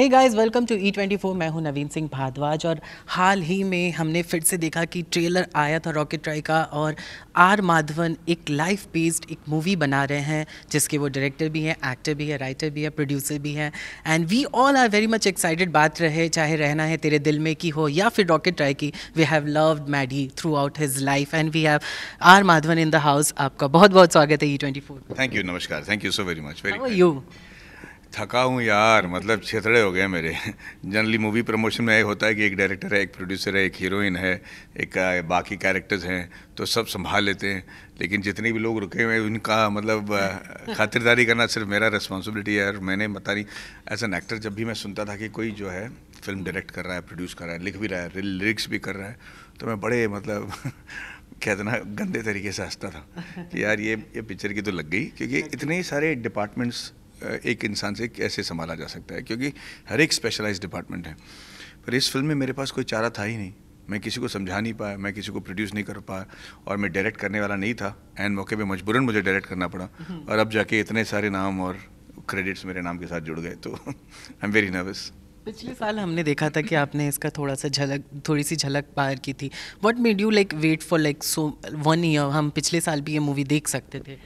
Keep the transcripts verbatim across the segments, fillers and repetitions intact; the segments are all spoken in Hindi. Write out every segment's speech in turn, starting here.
Hey guys, welcome to E twenty four. मैं हूं नवीन सिंह भारद्वाज और हाल ही में हमने फिर से देखा कि ट्रेलर आया था रॉकेट्री का और आर माधवन एक लाइफ बेस्ड एक मूवी बना रहे हैं जिसके वो डायरेक्टर भी हैं, एक्टर भी है, राइटर भी है, प्रोड्यूसर भी हैं। And we all are very much excited. बात रहे चाहे रहना है तेरे दिल में की हो या फिर रॉकेट्री की, we have loved Maddy throughout his life and we have R Madhavan in the house. आपका बहुत बहुत स्वागत है E twenty four. Thank you, नमस्कार, thank you so very much. How are you? थका हूँ यार, मतलब छेतड़े हो गए मेरे। जनरली मूवी प्रमोशन में ये होता है कि एक डायरेक्टर है, एक प्रोड्यूसर है, एक हीरोइन है, एक बाकी कैरेक्टर्स हैं, तो सब संभाल लेते हैं। लेकिन जितने भी लोग रुके हुए हैं उनका मतलब खातिरदारी करना सिर्फ मेरा रिस्पॉन्सिबिलिटी है। और मैंने बता रही एज एन एक्टर, जब भी मैं सुनता था कि कोई जो है फिल्म डायरेक्ट कर रहा है, प्रोड्यूस कर रहा है, लिख भी रहा है, लिरिक्स भी कर रहा है, तो मैं बड़े मतलब कहते ना गंदे तरीके से हंसता था कि यार ये ये पिक्चर की तो लग गई, क्योंकि इतने सारे डिपार्टमेंट्स एक इंसान से कैसे संभाला जा सकता है, क्योंकि हर एक स्पेशलाइज्ड डिपार्टमेंट है। पर इस फिल्म में मेरे पास कोई चारा था ही नहीं। मैं किसी को समझा नहीं पाया, मैं किसी को प्रोड्यूस नहीं कर पाया और मैं डायरेक्ट करने वाला नहीं था। एंड मौके पे मजबूरन मुझे डायरेक्ट करना पड़ा और अब जाके इतने सारे नाम और क्रेडिट्स मेरे नाम के साथ जुड़ गए, तो आई एम वेरी नर्वस। पिछले साल हमने देखा था कि आपने इसका थोड़ा सा झलक थोड़ी सी झलक पार की थी। What made you like wait for like so one year? हम पिछले साल भी ये मूवी देख सकते थे।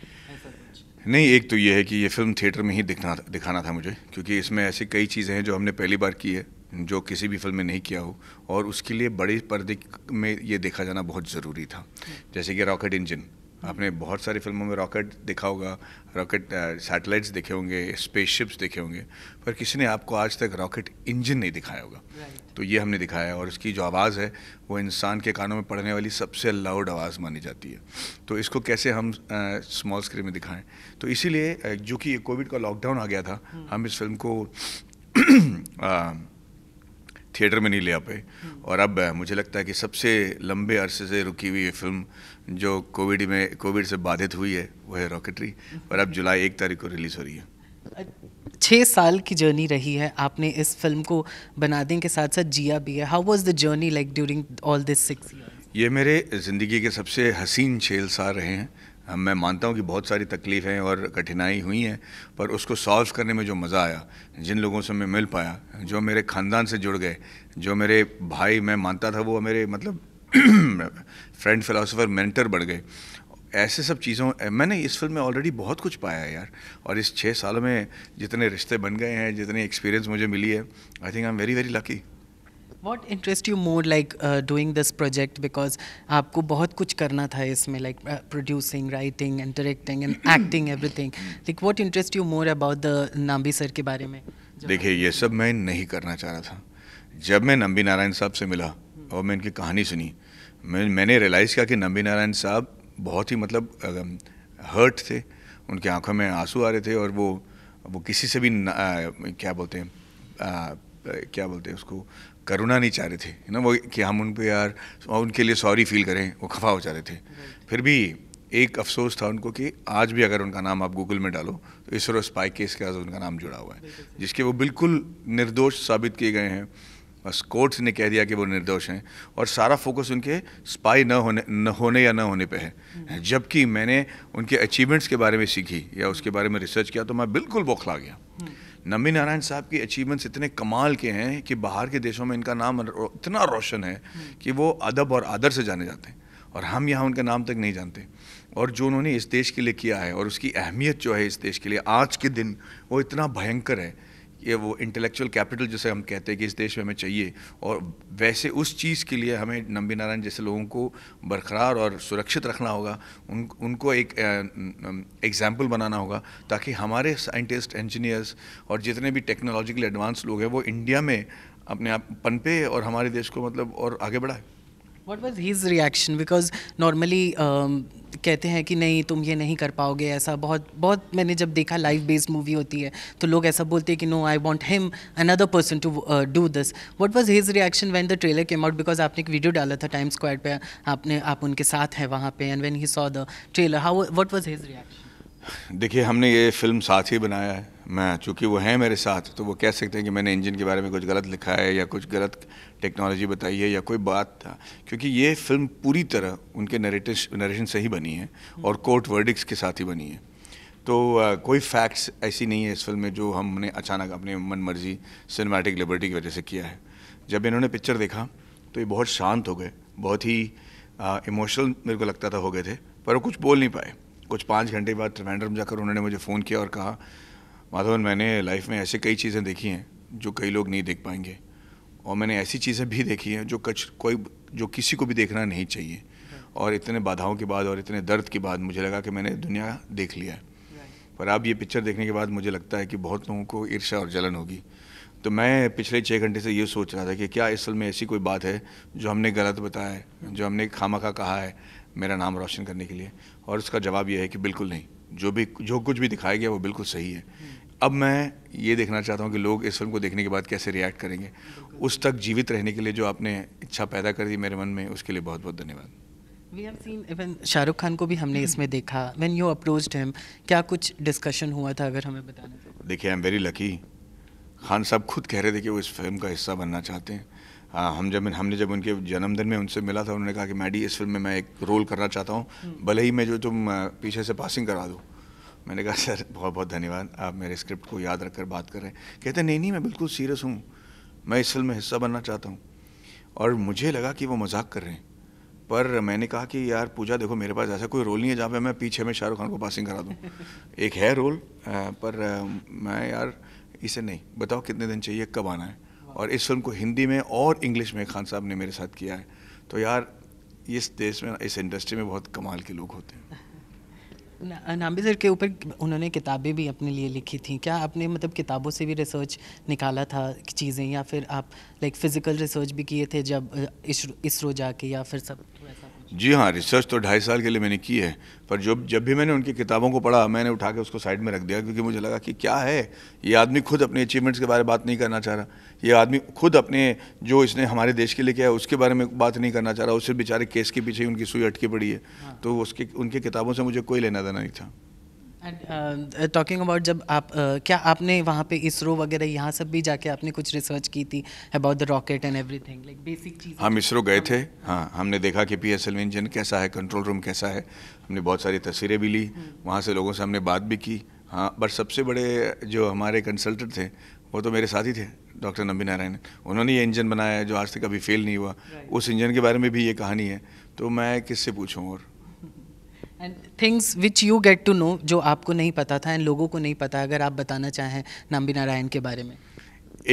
नहीं, एक तो ये है कि ये फिल्म थिएटर में ही दिखना दिखाना था मुझे, क्योंकि इसमें ऐसी कई चीज़ें हैं जो हमने पहली बार की है, जो किसी भी फिल्म में नहीं किया हो, और उसके लिए बड़े पर्दे में ये देखा जाना बहुत ज़रूरी था। जैसे कि रॉकेट इंजन, आपने बहुत सारी फिल्मों में रॉकेट देखा होगा, रॉकेट सैटेलाइट्स देखे होंगे, स्पेसशिप्स देखे होंगे, पर किसी ने आपको आज तक रॉकेट इंजन नहीं दिखाया होगा। तो ये हमने दिखाया है और उसकी जो आवाज़ है वो इंसान के कानों में पड़ने वाली सबसे लाउड आवाज़ मानी जाती है। तो इसको कैसे हम स्मॉल स्क्रीन में दिखाएं, तो इसीलिए जो कि कोविड का लॉकडाउन आ गया था, हम इस फिल्म को थिएटर में नहीं ले आ पाए। और अब मुझे लगता है कि सबसे लंबे अरसे से रुकी हुई ये फिल्म जो कोविड में कोविड से बाधित हुई है वो है रॉकेटरी, और अब जुलाई एक तारीख को रिलीज़ हो रही है। छः साल की जर्नी रही है, आपने इस फिल्म को बनाने के साथ साथ जिया भी है। How was the journey like during all this six years? ये मेरे ज़िंदगी के सबसे हसीन छः साल रहे हैं। मैं मानता हूँ कि बहुत सारी तकलीफ़ें और कठिनाई हुई हैं, पर उसको सॉल्व करने में जो मज़ा आया, जिन लोगों से मैं मिल पाया, जो मेरे ख़ानदान से जुड़ गए, जो मेरे भाई मैं मानता था वो मेरे मतलब फ्रेंड, फिलोसोफर, मेंटर बढ़ गए, ऐसे सब चीज़ों मैंने इस फिल्म में ऑलरेडी बहुत कुछ पाया है यार। और इस छः सालों में जितने रिश्ते बन गए हैं, जितनी एक्सपीरियंस मुझे मिली है, I think I am very very lucky. What interest you more like uh, doing this project? Because आपको बहुत कुछ करना था इसमें, like uh, producing, writing, and directing, and acting, everything. Like what interest you more about the Nambi sir के बारे में? देखिए, ये सब मैं नहीं करना चाह रहा था। जब मैं नंबी नारायण साहब से मिला और मैं इनकी कहानी सुनी, मैं मैंने रियलाइज़ किया कि नंबी नारायण साहब बहुत ही मतलब हर्ट थे, उनकी आंखों में आंसू आ रहे थे और वो वो किसी से भी न, आ, क्या बोलते हैं आ, क्या बोलते हैं उसको करुणा नहीं चाह रहे थे ना वो, कि हम उन पे यार उनके लिए सॉरी फील करें, वो खफा हो जा रहे थे। फिर भी एक अफसोस था उनको कि आज भी अगर उनका नाम आप गूगल में डालो तो इसरो स्पाई केस के साथ उनका नाम जुड़ा हुआ है, जिसके वो बिल्कुल निर्दोष साबित किए गए हैं। बस कोर्ट्स ने कह दिया कि वो निर्दोष हैं और सारा फोकस उनके स्पाई न होने न होने या न होने पे है। जबकि मैंने उनके अचीवमेंट्स के बारे में सीखी या उसके बारे में रिसर्च किया तो मैं बिल्कुल बौखला गया। नंबी नारायण साहब के अचीवमेंट्स इतने कमाल के हैं कि बाहर के देशों में इनका नाम इतना रोशन है कि वो अदब और आदर से जाने जाते हैं और हम यहाँ उनका नाम तक नहीं जानते। और जो उन्होंने इस देश के लिए किया है और उसकी अहमियत जो है इस देश के लिए आज के दिन, वो इतना भयंकर है। ये वो इंटेलेक्चुअल कैपिटल जिसे हम कहते हैं कि इस देश में हमें चाहिए, और वैसे उस चीज़ के लिए हमें नंबी नारायण जैसे लोगों को बरकरार और सुरक्षित रखना होगा, उन उनको एक एग्जाम्पल बनाना होगा ताकि हमारे साइंटिस्ट, इंजीनियर्स और जितने भी टेक्नोलॉजिकली एडवांस लोग हैं वो इंडिया में अपने आप पनपे और हमारे देश को मतलब और आगे बढ़ाए। What was his reaction? Because normally uh, कहते हैं कि नहीं तुम ये नहीं कर पाओगे, ऐसा बहुत बहुत मैंने जब देखा लाइफ बेस्ड मूवी होती है तो लोग ऐसा बोलते हैं कि no I want him another person to do this. What was his reaction when the trailer came out? Because आपने एक वीडियो डाला था टाइम स्क्वायर पे, आपने आप उनके साथ हैं वहाँ पे, and when he saw the trailer, how what was his reaction? देखिए, हमने ये फिल्म साथ ही बनाया है। मैं चूँकि वो हैं मेरे साथ तो वो कह सकते हैं कि मैंने इंजन के बारे में कुछ गलत लिखा है या कुछ गलत टेक्नोलॉजी बताई है या कोई बात था, क्योंकि ये फिल्म पूरी तरह उनके नरेटिव नरेशन से ही बनी है और कोर्ट वर्डिक्स के साथ ही बनी है। तो आ, कोई फैक्ट्स ऐसी नहीं है इस फिल्म में जो हमने अचानक अपने मन मर्जी सिनेमैटिक लिबर्टी की वजह से किया है। जब इन्होंने पिक्चर देखा तो ये बहुत शांत हो गए, बहुत ही इमोशनल मेरे को लगता था हो गए थे, पर वो कुछ बोल नहीं पाए। कुछ पाँच घंटे बाद त्रिवेंद्रम जाकर उन्होंने मुझे फ़ोन किया और कहा, माधवन मैंने लाइफ में ऐसे कई चीज़ें देखी हैं जो कई लोग नहीं देख पाएंगे, और मैंने ऐसी चीज़ें भी देखी हैं जो कुछ कोई जो किसी को भी देखना नहीं चाहिए। और इतने बाधाओं के बाद और इतने दर्द के बाद मुझे लगा कि मैंने दुनिया देख लिया है, पर अब ये पिक्चर देखने के बाद मुझे लगता है कि बहुत लोगों को ईर्ष्या और जलन होगी। तो मैं पिछले छः घंटे से ये सोच रहा था कि क्या इस फिल्म में ऐसी कोई बात है जो हमने गलत बताया है, जो हमने खामखा कहा है मेरा नाम रोशन करने के लिए, और उसका जवाब ये है कि बिल्कुल नहीं। जो भी जो कुछ भी दिखाया गया वो बिल्कुल सही है। अब मैं ये देखना चाहता हूँ कि लोग इस फिल्म को देखने के बाद कैसे रिएक्ट करेंगे। उस तक जीवित रहने के लिए जो आपने इच्छा पैदा कर दी मेरे मन में, उसके लिए बहुत बहुत धन्यवाद। We have seen even Shahrukh Khan को भी हमने इसमें देखा। व्हेन यू अप्रोच्ड हिम, क्या कुछ डिस्कशन हुआ था, अगर हमें बताना चाहें। देखिए, I am very lucky. Khan साहब खुद कह रहे थे कि वो इस फिल्म का हिस्सा बनना चाहते हैं। आ, हम जब हमने जब उनके जन्मदिन में उनसे मिला था, उन्होंने कहा कि मैडी इस फिल्म में मैं एक रोल करना चाहता हूँ, भले ही मैं जो तुम पीछे से पासिंग करा दो। मैंने कहा सर बहुत बहुत धन्यवाद, आप मेरे स्क्रिप्ट को याद रख कर बात कर रहे हैं। कहते नहीं नहीं मैं बिल्कुल सीरियस हूँ, मैं इस फिल्म में हिस्सा बनना चाहता हूँ। और मुझे लगा कि वो मजाक कर रहे हैं, पर मैंने कहा कि यार पूजा देखो मेरे पास ऐसा कोई रोल नहीं है जहाँ पे मैं पीछे में शाहरुख खान को पासिंग करा दूँ। एक है रोल, पर मैं यार इसे नहीं, बताओ कितने दिन चाहिए, कब आना है। और इस फिल्म को हिंदी में और इंग्लिश में खान साहब ने मेरे साथ किया है। तो यार इस देश में, इस इंडस्ट्री में बहुत कमाल के लोग होते हैं। नाम्भी सर के ऊपर उन्होंने किताबें भी अपने लिए लिखी थी, क्या आपने मतलब किताबों से भी रिसर्च निकाला था चीज़ें, या फिर आप लाइक फिज़िकल रिसर्च भी किए थे जब इसरो जाके, या फिर सब? जी हाँ, रिसर्च तो ढाई साल के लिए मैंने की है, पर जब जब भी मैंने उनकी किताबों को पढ़ा मैंने उठा के उसको साइड में रख दिया, क्योंकि मुझे लगा कि क्या है ये आदमी खुद अपने अचीवमेंट्स के बारे में बात नहीं करना चाह रहा, ये आदमी खुद अपने जो इसने हमारे देश के लिए किया है उसके बारे में बात नहीं करना चाह रहा, उससे बेचारे केस के पीछे उनकी सुई अटकी पड़ी है। हाँ। तो उसके उनकी किताबों से मुझे कोई लेना देना नहीं था। एंड टॉकिंग अबाउट जब आप uh, क्या आपने वहाँ पे इसरो वगैरह यहाँ सब भी जाके आपने कुछ रिसर्च की थी about the rocket and everything, like basic चीज़? हम इसरो गए थे, हाँ, हमने देखा कि पीएसएलवी इंजन कैसा है, कंट्रोल रूम कैसा है, हमने बहुत सारी तस्वीरें भी ली, वहाँ से लोगों से हमने बात भी की। हाँ, पर सबसे बड़े जो हमारे कंसल्टेंट थे वो तो मेरे साथ ही थे, डॉक्टर नंबी नारायणन। उन्होंने ये इंजन बनाया है जो आज तक कभी फेल नहीं हुआ, उस इंजन के बारे में भी ये कहानी है, तो मैं किससे पूछूँ। और and things which you get to know, जो आपको नहीं पता था एंड लोगों को नहीं पता, अगर आप बताना चाहें नंबी नारायण के बारे में।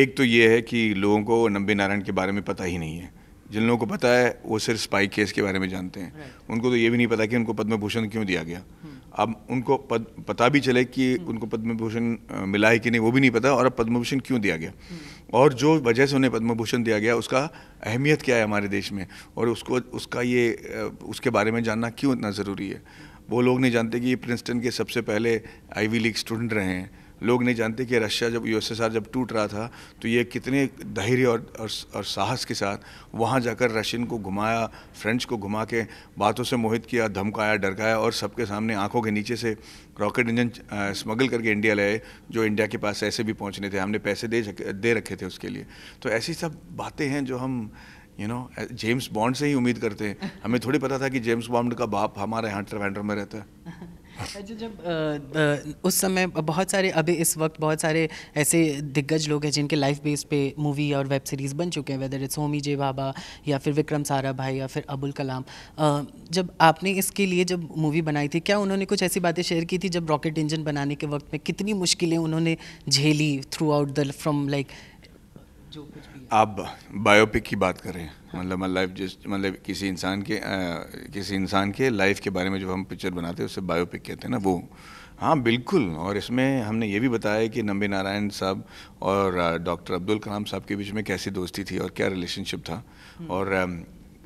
एक तो ये है कि लोगों को नंबी नारायण के बारे में पता ही नहीं है, जिन लोगों को पता है वो सिर्फ स्पाई केस के बारे में जानते हैं। right. उनको तो ये भी नहीं पता कि उनको पद्म भूषण क्यों दिया गया। hmm. अब उनको पद, पता भी चले कि hmm. उनको पद्म भूषण मिला है कि नहीं वो भी नहीं पता, और अब पद्म भूषण क्यों दिया गया hmm. और जो वजह से उन्हें पद्म भूषण दिया गया उसका अहमियत क्या है हमारे देश में, और उसको उसका ये उसके बारे में जानना क्यों इतना ज़रूरी है। वो लोग नहीं जानते कि ये प्रिंसटन के सबसे पहले आईवी लीग स्टूडेंट रहे हैं, लोग नहीं जानते कि रशिया जब यूएसएसआर जब टूट रहा था तो ये कितने धैर्य और, और और साहस के साथ वहाँ जाकर रशियन को घुमाया, फ्रेंच को घुमा के बातों से मोहित किया, धमकाया, डरकाया, और सबके सामने आंखों के नीचे से रॉकेट इंजन स्मगल करके इंडिया लाए, जो इंडिया के पास ऐसे भी पहुँचने थे, हमने पैसे दे दे रखे थे उसके लिए। तो ऐसी सब बातें हैं जो हम यू नो जेम्स बॉन्ड से ही उम्मीद करते हैं। हमें थोड़ी पता था कि जेम्स बॉन्ड का बाप हमारे यहाँ त्रिवेंद्रम में रहता है। जो जब उस समय बहुत सारे, अभी इस वक्त बहुत सारे ऐसे दिग्गज लोग हैं जिनके लाइफ बेस पे मूवी और वेब सीरीज़ बन चुके हैं, whether it's Homi J Bhabha या फिर विक्रम साराभाई या फिर अब्दुल कलाम। जब आपने इसके लिए जब मूवी बनाई थी, क्या उन्होंने कुछ ऐसी बातें शेयर की थी जब रॉकेट इंजन बनाने के वक्त में कितनी मुश्किलें उन्होंने झेली throughout the from like जो कुछ भी? आप बायोपिक की बात करें, मतलब लाइफ जिस मतलब किसी इंसान के आ, किसी इंसान के लाइफ के बारे में जब हम पिक्चर बनाते हैं उससे बायोपिक कहते हैं ना, वो। हाँ बिल्कुल, और इसमें हमने ये भी बताया कि नंबी नारायण साहब और डॉक्टर अब्दुल कलाम साहब के बीच में कैसी दोस्ती थी और क्या रिलेशनशिप था। और आ,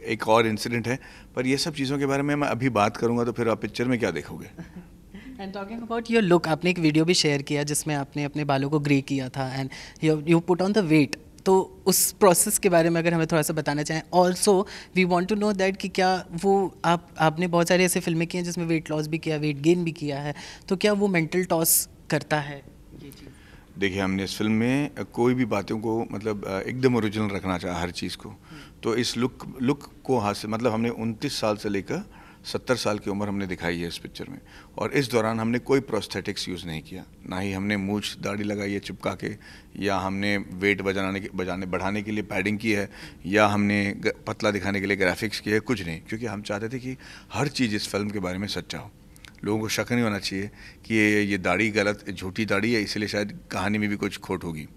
एक और इंसिडेंट है, पर यह सब चीज़ों के बारे में मैं अभी बात करूँगा तो फिर आप पिक्चर में क्या देखोगे। And talking about your look, आपने एक वीडियो भी शेयर किया जिसमें आपने अपने बालों को ग्रे किया था and you put on the weight, तो उस प्रोसेस के बारे में अगर हमें थोड़ा सा बताना चाहें। Also we want to know that कि क्या वो आप आपने बहुत सारे ऐसे फिल्में की हैं जिसमें वेट लॉस भी किया, वेट गेन भी किया है, तो क्या वो मेंटल टॉस करता है ये चीज़? देखिए, हमने इस फिल्म में कोई भी बातों को मतलब एकदम ओरिजिनल रखना चाहा हर चीज़ को। तो इस लुक लुक को हासिल मतलब हमने उनतीस साल से लेकर सत्तर साल की उम्र हमने दिखाई है इस पिक्चर में, और इस दौरान हमने कोई प्रोस्थेटिक्स यूज़ नहीं किया, ना ही हमने मूछ दाढ़ी लगाई है चिपका के, या हमने वेट बजाने के बजाने बढ़ाने के लिए पैडिंग की है, या हमने पतला दिखाने के लिए ग्राफिक्स किए, कुछ नहीं, क्योंकि हम चाहते थे कि हर चीज़ इस फिल्म के बारे में सच्चा हो। लोगों को शक नहीं होना चाहिए कि ये दाढ़ी गलत झूठी दाढ़ी है, इसलिए शायद कहानी में भी कुछ खोट होगी।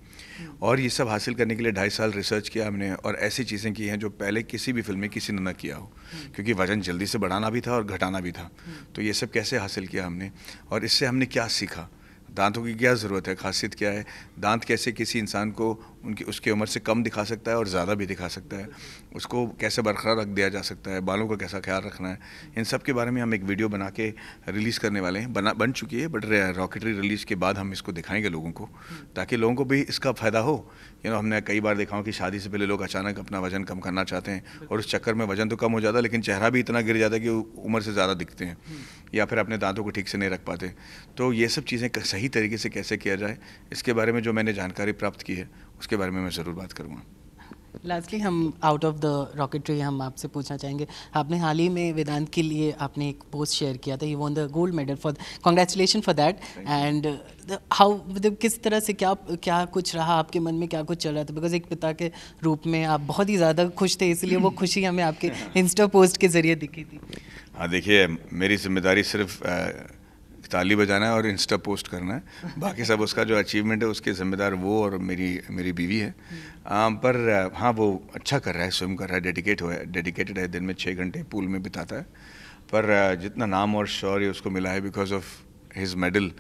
और ये सब हासिल करने के लिए ढाई साल रिसर्च किया हमने, और ऐसी चीज़ें की हैं जो पहले किसी भी फिल्म में किसी ने ना किया हो, क्योंकि वज़न जल्दी से बढ़ाना भी था और घटाना भी था। तो ये सब कैसे हासिल किया हमने, और इससे हमने क्या सीखा, दांतों की क्या ज़रूरत है, खासियत क्या है, दांत कैसे किसी इंसान को उनकी उसकी उम्र से कम दिखा सकता है और ज़्यादा भी दिखा सकता है, उसको कैसे बरकरार रख दिया जा सकता है, बालों का कैसा ख्याल रखना है, इन सब के बारे में हम एक वीडियो बना के रिलीज़ करने वाले हैं। बना बन चुकी है, बट रॉकेटरी रिलीज़ के बाद हम इसको दिखाएंगे लोगों को, ताकि लोगों को भी इसका फ़ायदा हो। यू नो, हमने कई बार देखा हो कि शादी से पहले लोग अचानक अपना वजन कम करना चाहते हैं, और उस चक्कर में वजन तो कम हो जाता है लेकिन चेहरा भी इतना गिर जाता है कि उम्र से ज़्यादा दिखते हैं, या फिर अपने दांतों को ठीक से नहीं रख पाते। तो ये सब चीज़ें सही तरीके से कैसे किया जाए, इसके बारे में जो मैंने जानकारी प्राप्त की है उसके बारे में मैं ज़रूर बात करूँगा। लास्टली हम आउट ऑफ द रॉकेटरी हम आपसे पूछना चाहेंगे, आपने हाल ही में वेदांत के लिए आपने एक पोस्ट शेयर किया था, you won the gold medal, for congratulation for that, and how, मतलब किस तरह से क्या क्या कुछ रहा आपके मन में, क्या कुछ चल रहा था, बिकॉज एक पिता के रूप में आप बहुत ही ज़्यादा खुश थे, इसलिए वो खुशी हमें आपके इंस्टा पोस्ट के ज़रिए दिखी थी। हाँ, देखिए मेरी जिम्मेदारी सिर्फ ताली बजाना है और इंस्टा पोस्ट करना है, बाकी सब उसका जो अचीवमेंट है उसके ज़िम्मेदार वो और मेरी मेरी बीवी है। आ, पर हाँ, वो अच्छा कर रहा है, स्विम कर रहा है, डेडिकेट हो डेडिकेटेड है, दिन में छः घंटे पूल में बिताता है। पर जितना नाम और शौर्य उसको मिला है बिकॉज ऑफ हिज मेडल,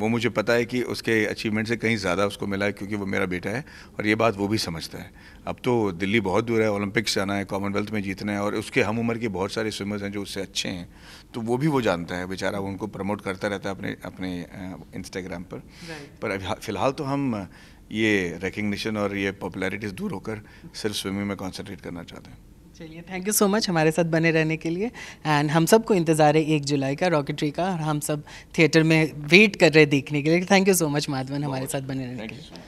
वो मुझे पता है कि उसके अचीवमेंट से कहीं ज़्यादा उसको मिला है, क्योंकि वो मेरा बेटा है और ये बात वो भी समझता है। अब तो दिल्ली बहुत दूर है, ओलंपिक्स जाना है, कॉमनवेल्थ में जीतना है, और उसके हम उम्र के बहुत सारे स्विमर्स हैं जो उससे अच्छे हैं, तो वो भी वो जानता है बेचारा, वो उनको प्रमोट करता रहता है अपने अपने इंस्टाग्राम पर। पर फिलहाल तो हम ये रिकग्निशन और ये पॉपुलैरिटी दूर होकर सिर्फ स्विमिंग में कॉन्सनट्रेट करना चाहते हैं। चलिए, थैंक यू सो मच हमारे साथ बने रहने के लिए, एंड हम सबको इंतज़ार है एक जुलाई का रॉकेटरी का, और हम सब थिएटर में वेट कर रहे हैं देखने के लिए। Thank you so much Madhavan हमारे साथ बने रहने के लिए।